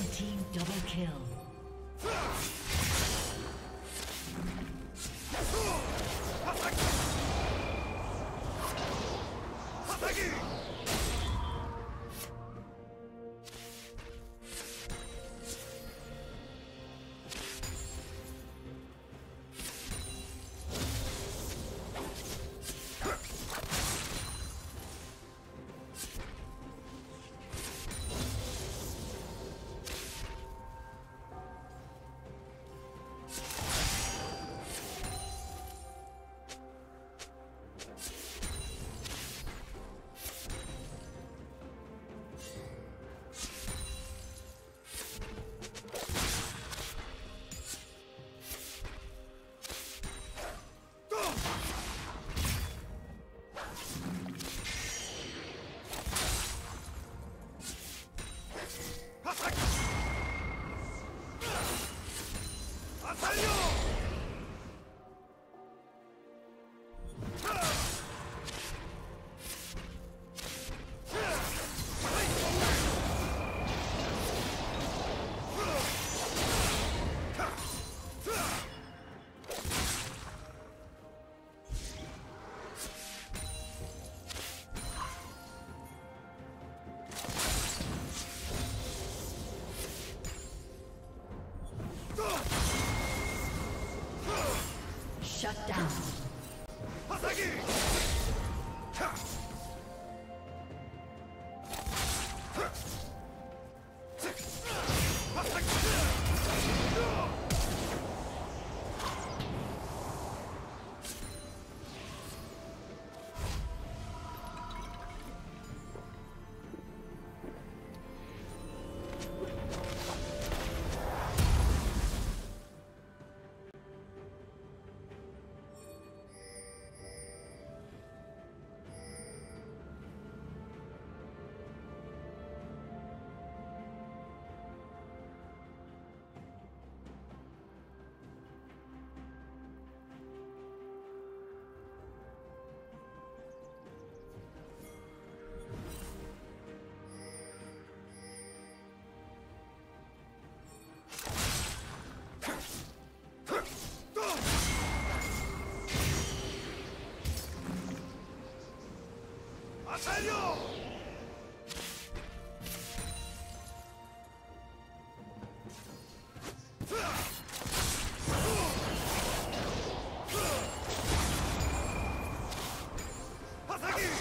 Red team double kill. Shut down. Atención!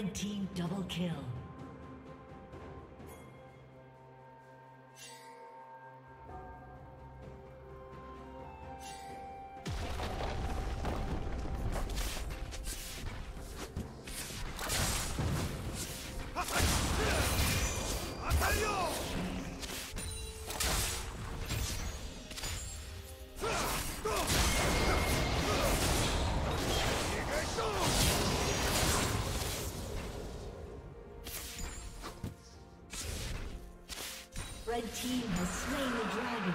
Red team double kill. Red team has slain the dragon.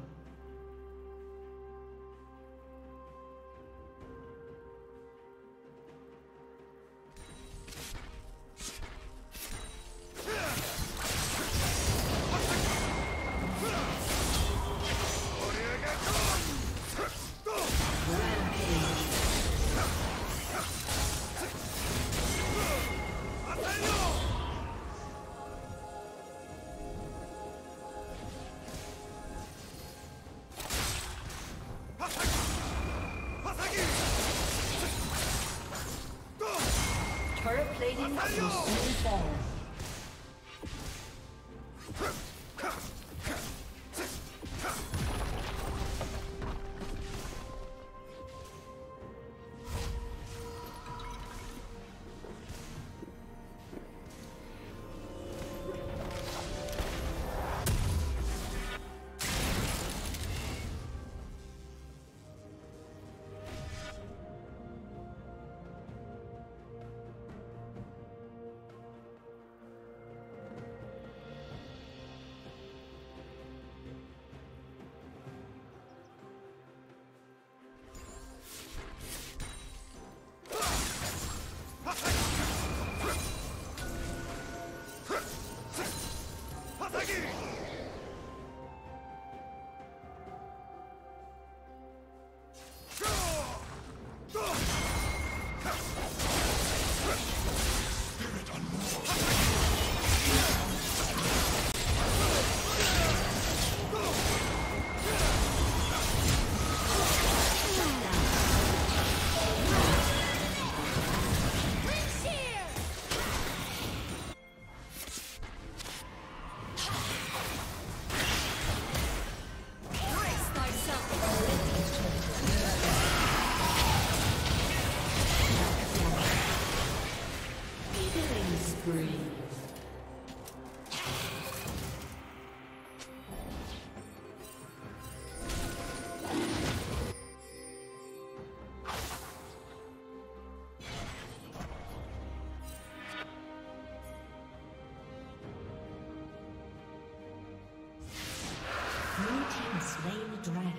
slain the dragon.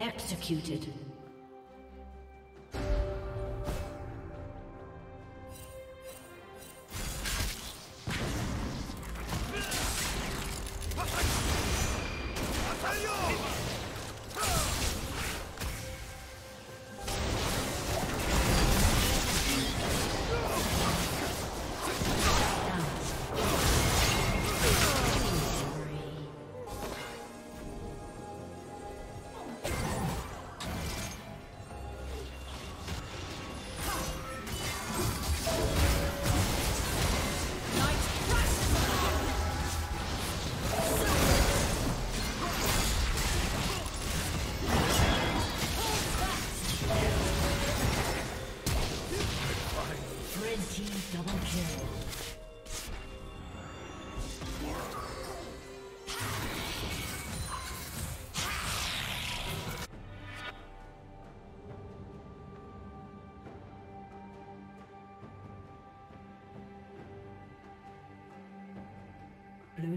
Executed. Blue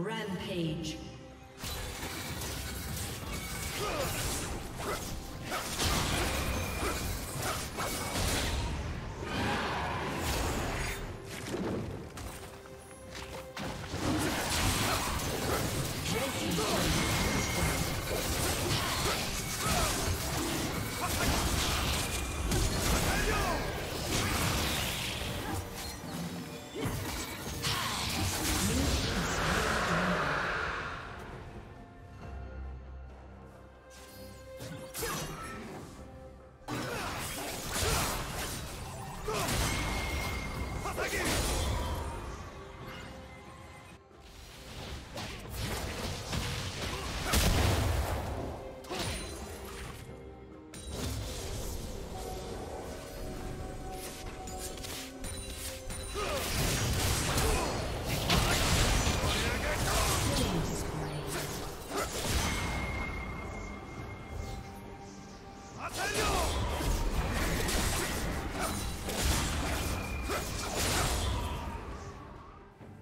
Rampage.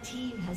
The team has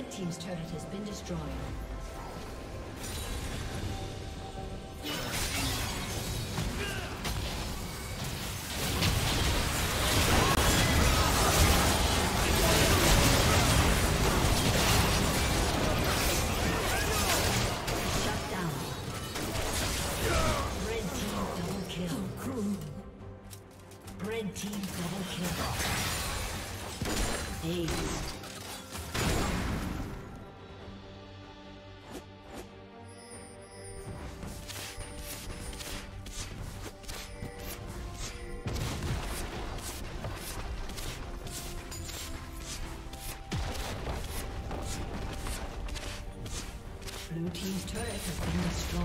Red Team's turret has been destroyed. Blue Team's turret has been destroyed.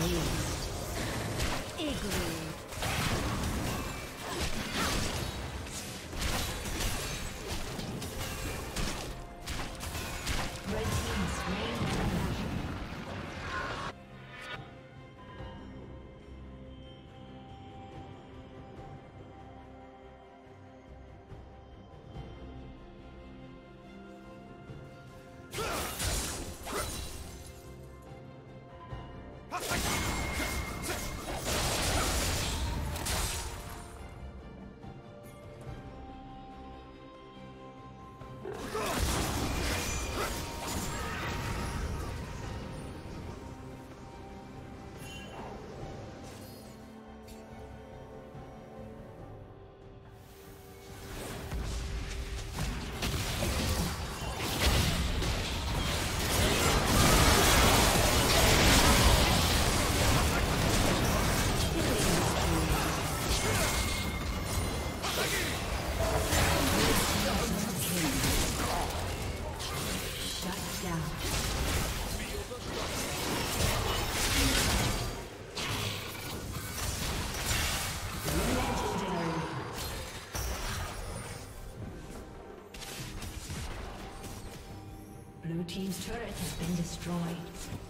Blue team's turret has been destroyed.